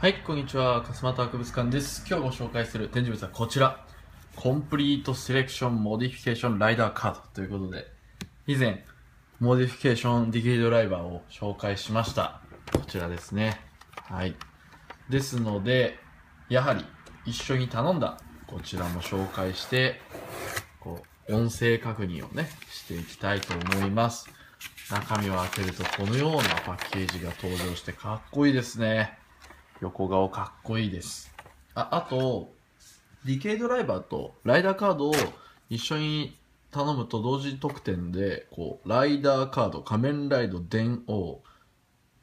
はい、こんにちは。かすまた博物館です。今日ご紹介する展示物はこちら。コンプリートセレクションモディフィケーションライダーカードということで、以前、モディフィケーションディグリドライバーを紹介しました。こちらですね。はい。ですので、やはり一緒に頼んだ、こちらも紹介して、こう、音声確認をね、していきたいと思います。中身を開けるとこのようなパッケージが登場してかっこいいですね。横顔かっこいいです。あと、ディケイドライバーとライダーカードを一緒に頼むと同時特典で、こう、ライダーカード、仮面ライド、電王、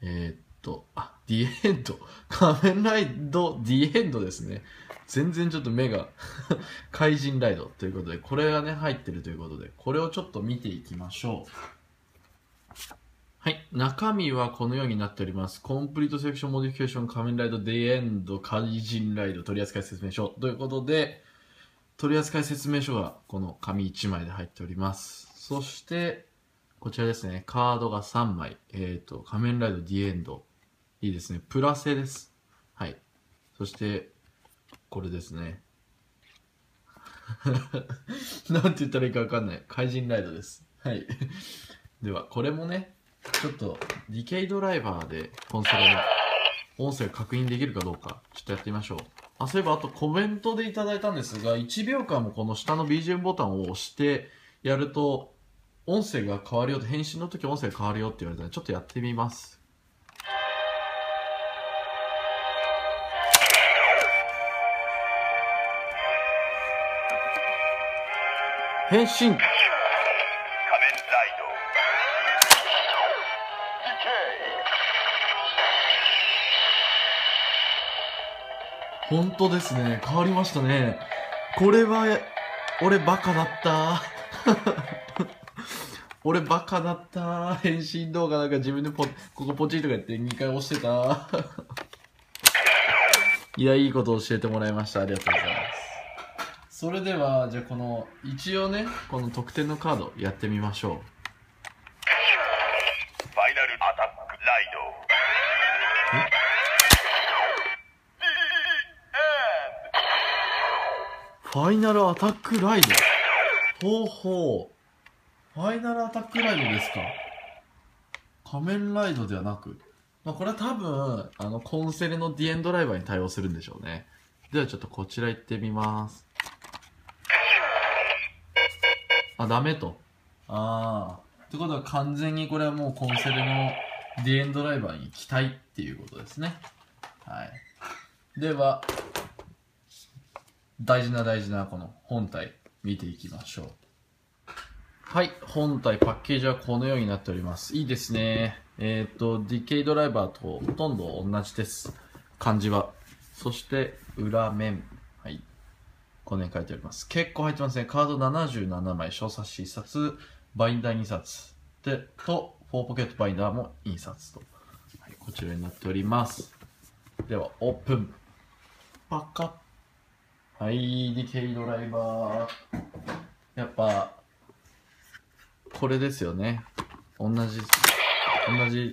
ディエンド、仮面ライド、ディエンドですね。全然ちょっと目が、怪人ライドということで、これがね、入ってるということで、これをちょっと見ていきましょう。はい。中身はこのようになっております。コンプリートセレクションモディフィケーション仮面ライドデイエンド怪人ライド取扱説明書ということで、取扱説明書がこの紙1枚で入っております。そして、こちらですね。カードが3枚。仮面ライドディエンド。いいですね。プラセです。はい。そして、これですね。なんて言ったらいいかわかんない。怪人ライドです。はい。では、これもね、ちょっと、ディケイドライバーで、コンソメの音声を確認できるかどうか、ちょっとやってみましょう。そういえば、あとコメントでいただいたんですが、1秒間もこの下の BGM ボタンを押してやると、音声が変わるよと、返信の時音声が変わるよって言われたので、ちょっとやってみます。返信本当ですね。変わりましたね。これは、俺バカだった。俺バカだった。返信動画なんか自分でここポチッとかやって2回押してた。いや、いいことを教えてもらいました。ありがとうございます。それでは、じゃあこの、一応ね、この特典のカードやってみましょう。ファイナルアタックライド。ほうほう。ファイナルアタックライドですか。仮面ライドではなく。これは多分、コンセレのディエンドライバーに対応するんでしょうね。ではちょっとこちら行ってみます。ダメと。ってことは完全にこれはもうコンセレのディエンドライバーに期待っていうことですね。はい。では、大事なこの本体見ていきましょう。はい、本体パッケージはこのようになっております。いいですね。ディケイドライバーとほとんど同じです。漢字は。そして、裏面。はい。このように書いております。結構入ってますね。カード77枚、小冊子1冊、バインダー2冊。フォーポケットバインダーも印刷と。はい、こちらになっております。では、オープン。パカッ。はい、ディケイドライバー。やっぱ、これですよね。同じ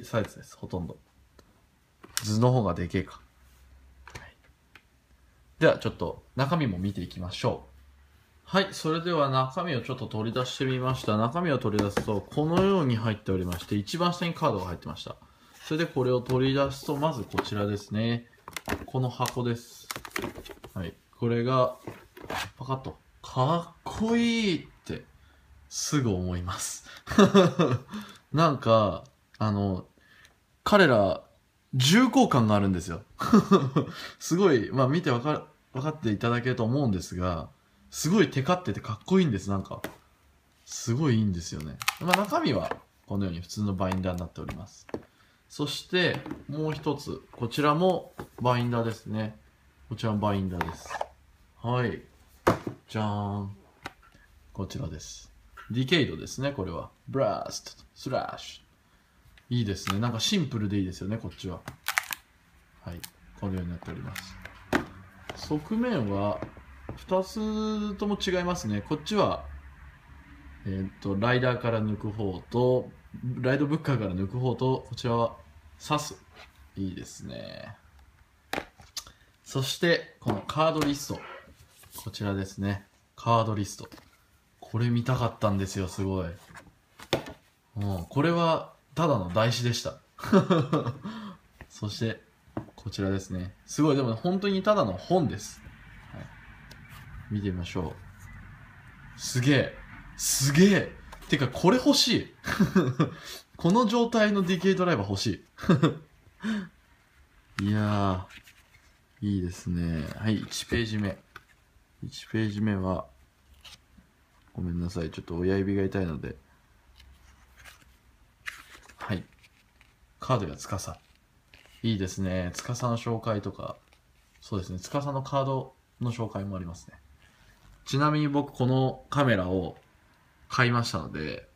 サイズです、ほとんど。図の方がでけえか。はい、では、ちょっと中身も見ていきましょう。はい、それでは中身をちょっと取り出してみました。中身を取り出すと、このように入っておりまして、一番下にカードが入ってました。それでこれを取り出すと、まずこちらですね。この箱です。はい。これが、パカッと、かっこいいって、すぐ思います。なんか、彼ら、重厚感があるんですよ。すごい、見て分かっていただけると思うんですが、すごいテカっててかっこいいんです、なんか。すごいいいんですよね。中身は、このように普通のバインダーになっております。そして、もう一つ、こちらもバインダーですね。こちらもバインダーです。はい。じゃーん。こちらです。ディケイドですね、これは。ブラスト、スラッシュ。いいですね。なんかシンプルでいいですよね、こっちは。はい。このようになっております。側面は、2つとも違いますね。こっちは、ライダーから抜く方と、ライドブッカーから抜く方と、こちらは、刺す。いいですね。そしてこのカードリスト、こちらですね。カードリスト、これ見たかったんですよ。すごい、うん、これはただの台紙でした。そしてこちらですね。すごい、でも本当にただの本です。はい、見てみましょう。すげえすげえ、てかこれ欲しい。この状態のディケイドライバー欲しい。いやー、いいですね。はい、1ページ目。1ページ目は、ごめんなさい、ちょっと親指が痛いので。はい。カードや司。いいですね。司の紹介とか、そうですね、司のカードの紹介もありますね。ちなみに僕、このカメラを買いましたので、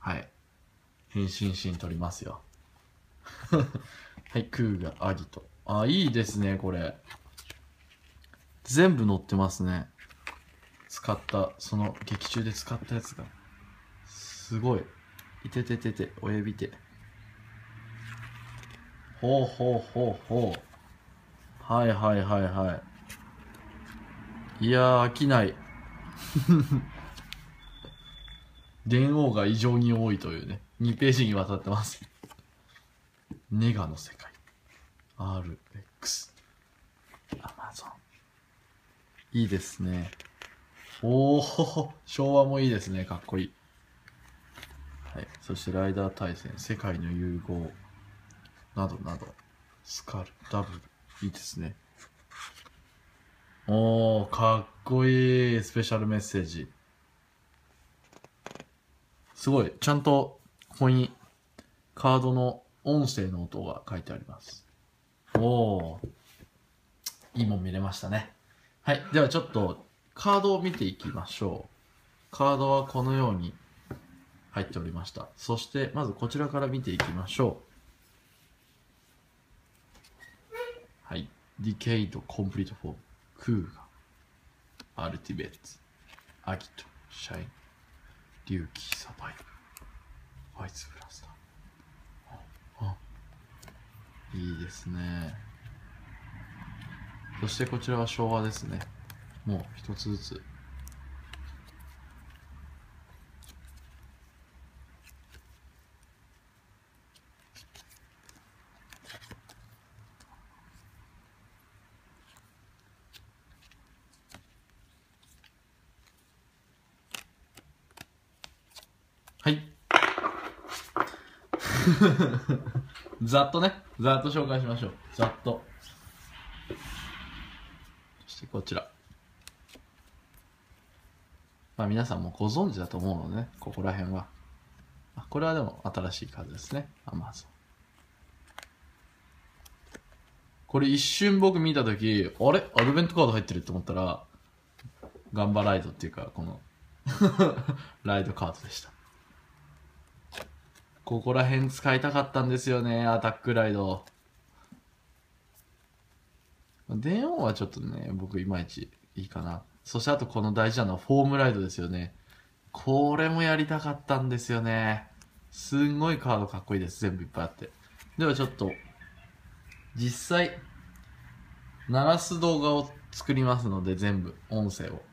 はい。変身シーン撮りますよ。はい、クーガ、アギト。あ、いいですね、これ。全部載ってますね。使った、その劇中で使ったやつが。すごい。いてててて、親指て。ほうほうほうほう。はいはいはいはい。いやー、飽きない。電王が異常に多いというね。2ページにわたってます。ネガの世界。RX。アマゾン。いいですね。おお、昭和もいいですね。かっこいい。はい。そして、ライダー対戦、世界の融合、などなど、スカル、ダブル、いいですね。おー、かっこいい。スペシャルメッセージ。すごい。ちゃんと、ここに、カードの音声の音が書いてあります。おー、いいもん見れましたね。はい。ではちょっとカードを見ていきましょう。カードはこのように入っておりました。そしてまずこちらから見ていきましょう。はい。ディケイド、コンプリートフォーム、クーガ、アルティベッツ、アギト、シャイン、リュウキ、サバイ、ファイツブラスター。あ、いいですね。そしてこちらは昭和ですね。もう一つずつ。はい。ざっとね、ざっと紹介しましょう。ざっと。こちら、まあ、皆さんもご存知だと思うので、ね、ここら辺は、あ、これはでも新しいカードですね。アマゾン。これ一瞬僕見たとき、あれアドベントカード入ってるって思ったら、ガンバライドっていうか、このライドカードでした。ここら辺使いたかったんですよね。アタックライド。電王はちょっとね、僕いまいちいいかな。そしてあとこの大事なのはフォームライドですよね。これもやりたかったんですよね。すんごいカードかっこいいです。全部いっぱいあって。ではちょっと、実際、鳴らす動画を作りますので、全部、音声を。